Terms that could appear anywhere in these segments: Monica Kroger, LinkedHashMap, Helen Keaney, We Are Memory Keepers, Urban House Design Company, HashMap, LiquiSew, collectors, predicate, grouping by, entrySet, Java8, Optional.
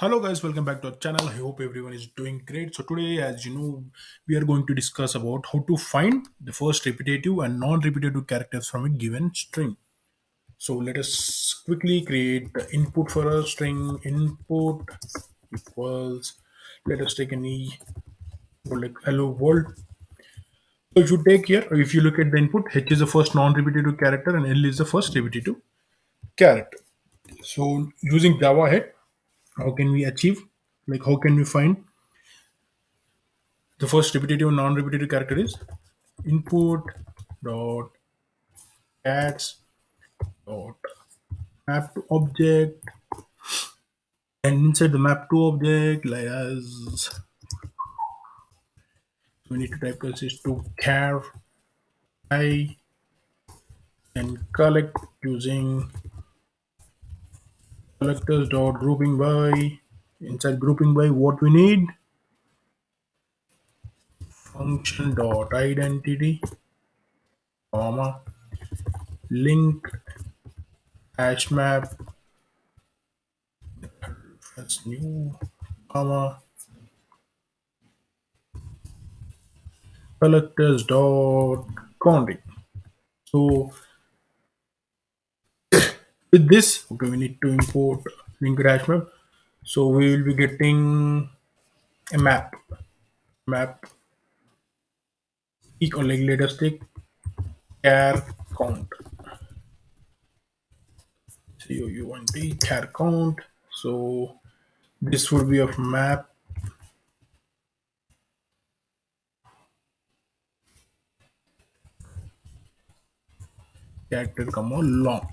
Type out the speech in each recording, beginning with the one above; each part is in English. Hello guys, welcome back to our channel. I hope everyone is doing great. So today, as you know, we are going to discuss about how to find the first repetitive and non-repetitive characters from a given string. So let us quickly create the input for a string. Input equals, let us take any like hello world. So if you take here, if you look at the input, H is the first non-repetitive character and L is the first repetitive character. So using Java8, how can we achieve, like how can we find the first repetitive and non-repetitive character is input dot cats dot map to object, and inside the map to object, like as we need to type consist to char I and collect using collectors dot grouping by. Inside grouping by, what we need, function dot identity comma link hash map that's new comma collectors dot condic. So with this, okay, we need to import LinkedHashMap. So we will be getting a map. Like let us take char count. C-O-U-N-T, char count. So this would be of map. Character comma long.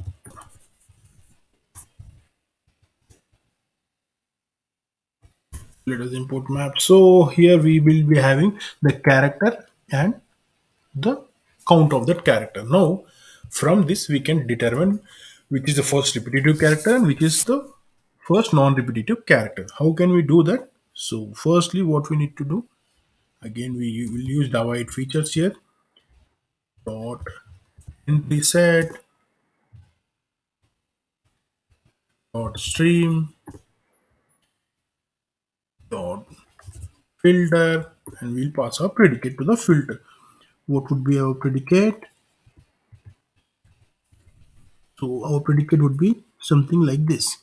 Let us import map. So here we will be having the character and the count of that character. Now from this we can determine which is the first repetitive character and which is the first non-repetitive character. How can we do that? So firstly what we need to do, again we will use Java8 features here. Dot entrySet dot stream dot filter, and we'll pass our predicate to the filter. What would be our predicate? So our predicate would be something like this.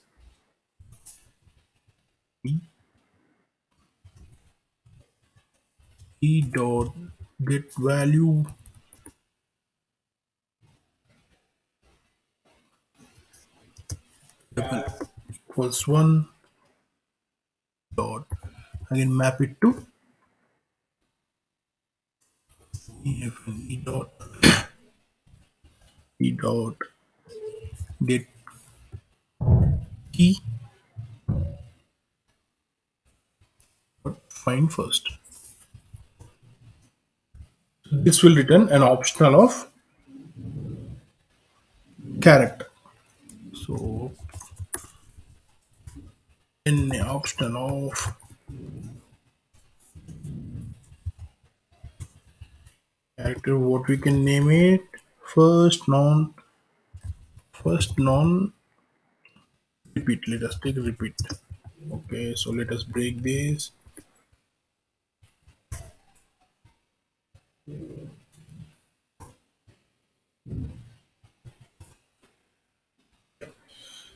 E dot get value equals 1 dot, again map it to e dot get key dot find first. This will return an optional of character. So in the option of character, what we can name it, first non repeat. Let us take repeat. Okay, so let us break this.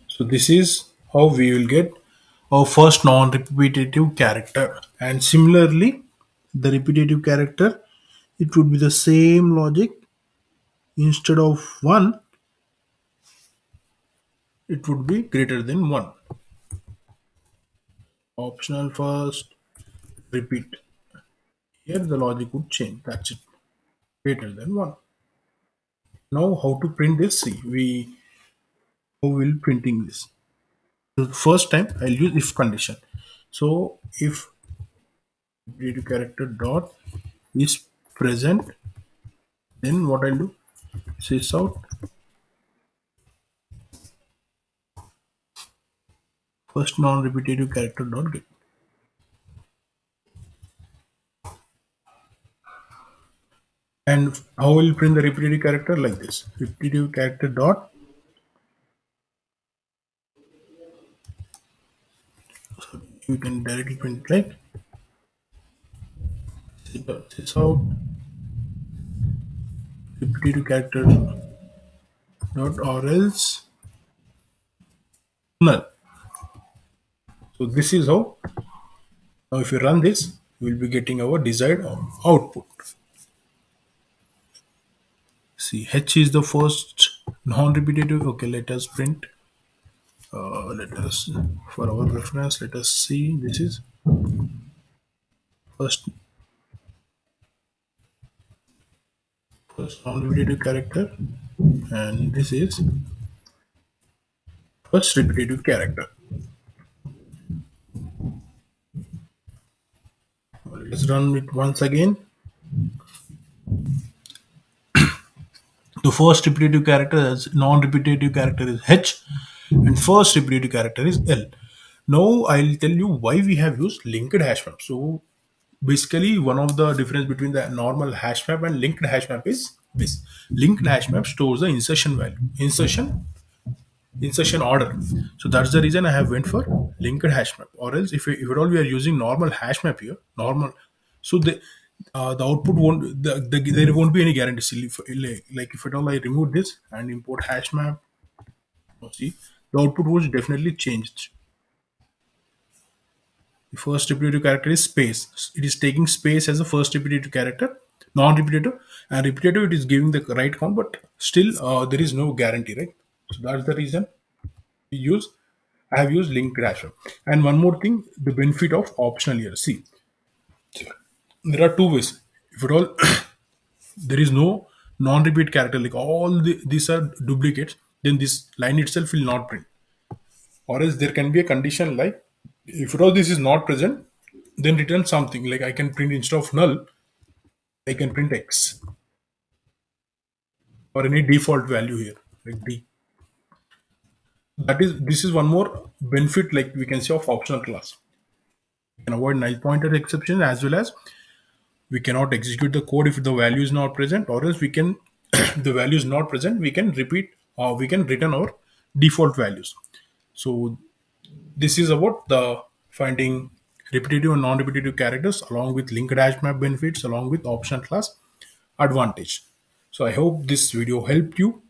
So this is how we will get our first non-repetitive character, and similarly the repetitive character, it would be the same logic. Instead of 1 it would be greater than 1. Optional first repeat. Here the logic would change, that's it, greater than 1. Now how to print this? See, how will printing this? The first time I'll use if condition. So if repetitive character dot is present, then what I'll do, sysout first non-repetitive character dot get. And how will print the repetitive character? Like this, repetitive character dot, you can directly print like sets out 52 characters not or else null. So this is how. Now if you run this, you will be getting our desired output. See, H is the first non-repetitive. Okay, let us print. Let us, for our reference, let us see. This is first non-repetitive character, and this is first repetitive character. Let's run it once again. The first repetitive character as non-repetitive character is H, and first repetitive character is L. Now I'll tell you why we have used linked hash map. So basically, one of the difference between the normal hash map and linked hash map is this: linked hash map stores the insertion value, insertion order. So that's the reason I have went for linked hash map. Or else, if at all we are using normal hash map here, normal, so the output won't, there won't be any guarantee. See, like if at all I remove this and import hash map, see, the output was definitely changed. The first repetitive character is space. It is taking space as the first repetitive character, non-repetitive, and repetitive it is giving the right count, but still there is no guarantee, right? So that's the reason we use. I have used linked hash map. And one more thing, the benefit of optional here. See, there are two ways. If at all there is no non-repeat character, like all these are duplicates, then this line itself will not print. Or else there can be a condition like, if at all this is not present, then return something like I can print instead of null, I can print X or any default value here like D. That is, this is one more benefit, like we can say, of optional class. We can avoid null pointer exception, as well as we cannot execute the code if the value is not present, or else we can the value is not present, we can repeat or we can return our default values. So this is about the finding repetitive and non-repetitive characters, along with linked hash map benefits, along with optional class advantage. So I hope this video helped you.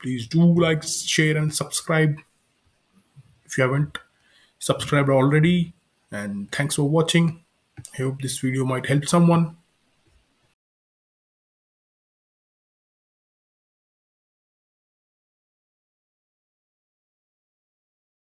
Please do like, share and subscribe if you haven't subscribed already. And thanks for watching. I hope this video might help someone.